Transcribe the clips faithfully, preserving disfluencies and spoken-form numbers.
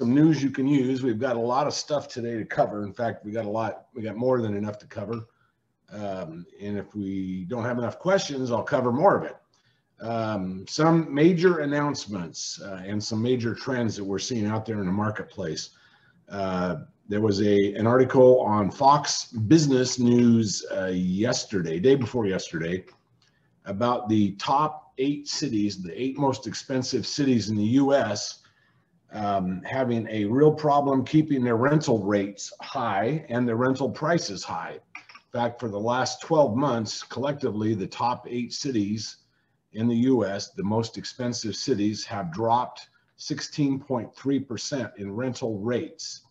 some news you can use. We've got a lot of stuff today to cover. In fact, we got a lot, we got more than enough to cover. Um, and if we don't have enough questions, I'll cover more of it. Um, some major announcements uh, and some major trends that we're seeing out there in the marketplace. Uh, there was a an article on Fox Business News uh, yesterday, day before yesterday, about the top eight cities, the eight most expensive cities in the U S um, having a real problem keeping their rental rates high and their rental prices high. In fact, for the last twelve months, collectively, the top eight cities in the U S, the most expensive cities, have dropped sixteen point three percent in rental rates.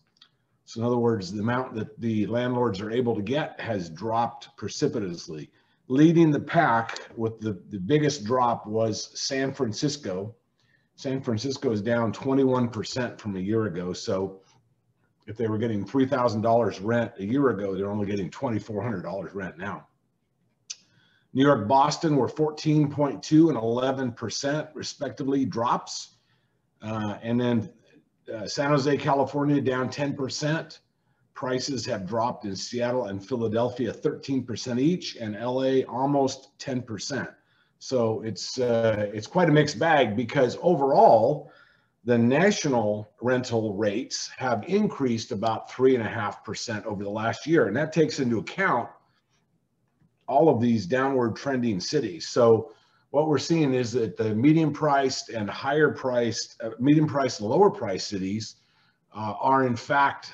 So in other words, the amount that the landlords are able to get has dropped precipitously. Leading the pack with the, the biggest drop was San Francisco. San Francisco is down twenty-one percent from a year ago. So if they were getting three thousand dollars rent a year ago, they're only getting twenty-four hundred dollars rent now. New York, Boston were fourteen point two and eleven percent respectively drops. Uh, and then uh, San Jose, California down ten percent. Prices have dropped in Seattle and Philadelphia thirteen percent each, and L A almost ten percent. So it's, uh, it's quite a mixed bag, because overall, the national rental rates have increased about three and a half percent over the last year. And that takes into account all of these downward trending cities. So what we're seeing is that the medium priced and higher priced, uh, medium priced and lower priced cities uh, are in fact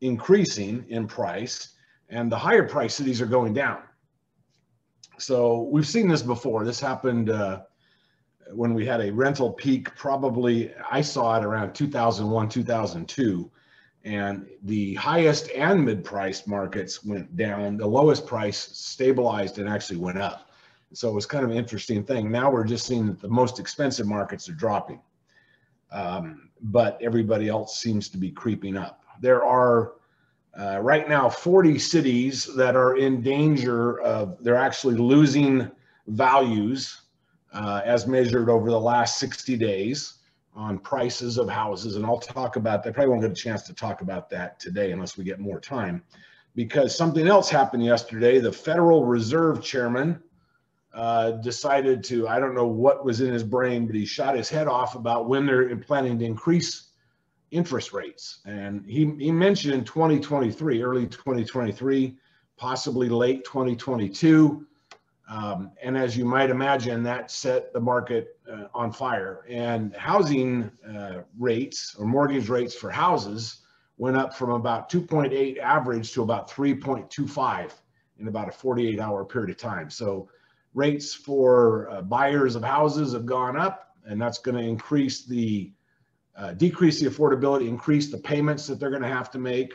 increasing in price, and the higher priced cities are going down. So we've seen this before. This happened uh, when we had a rental peak, probably I saw it around two thousand one, two thousand two, and the highest and mid-priced markets went down. The lowest price stabilized and actually went up. So it was kind of an interesting thing. Now we're just seeing that the most expensive markets are dropping, um, but everybody else seems to be creeping up. There are uh, right now forty cities that are in danger of, they're actually losing values uh, as measured over the last sixty days on prices of houses. And I'll talk about that. I probably won't get a chance to talk about that today unless we get more time, because something else happened yesterday. The Federal Reserve Chairman uh, decided to, I don't know what was in his brain, but he shot his head off about when they're planning to increase interest rates. And he, he mentioned twenty twenty-three, early twenty twenty-three, possibly late twenty twenty-two. Um, and as you might imagine, that set the market uh, on fire. And housing uh, rates, or mortgage rates for houses, went up from about two point eight average to about three point two five in about a forty-eight hour period of time. So rates for uh, buyers of houses have gone up, and that's going to increase the Uh, decrease the affordability, increase the payments that they're going to have to make,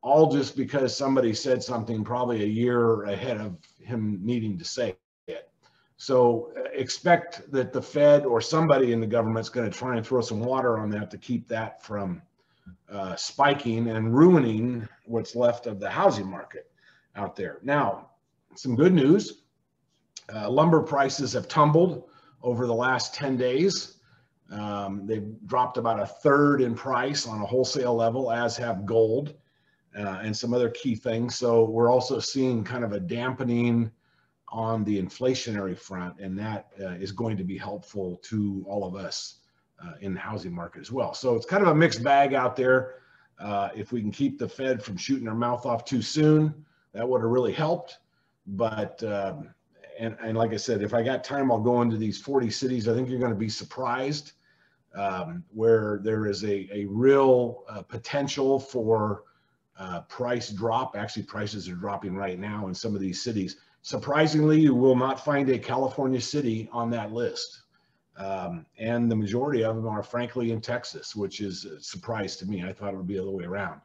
all just because somebody said something probably a year ahead of him needing to say it. So uh, expect that the Fed or somebody in the government's going to try and throw some water on that to keep that from uh, spiking and ruining what's left of the housing market out there. Now, some good news. Uh, lumber prices have tumbled over the last ten days. Um, they've dropped about a third in price on a wholesale level, as have gold uh, and some other key things. So we're also seeing kind of a dampening on the inflationary front, and that uh, is going to be helpful to all of us uh, in the housing market as well. So it's kind of a mixed bag out there. Uh, if we can keep the Fed from shooting their mouth off too soon, that would have really helped. But um, and, and like I said, if I got time, I'll go into these forty cities. I think you're going to be surprised. Um, where there is a, a real uh, potential for uh, price drop. Actually, prices are dropping right now in some of these cities. Surprisingly, you will not find a California city on that list. Um, and the majority of them are, frankly, in Texas, which is a surprise to me. I thought it would be the other way around.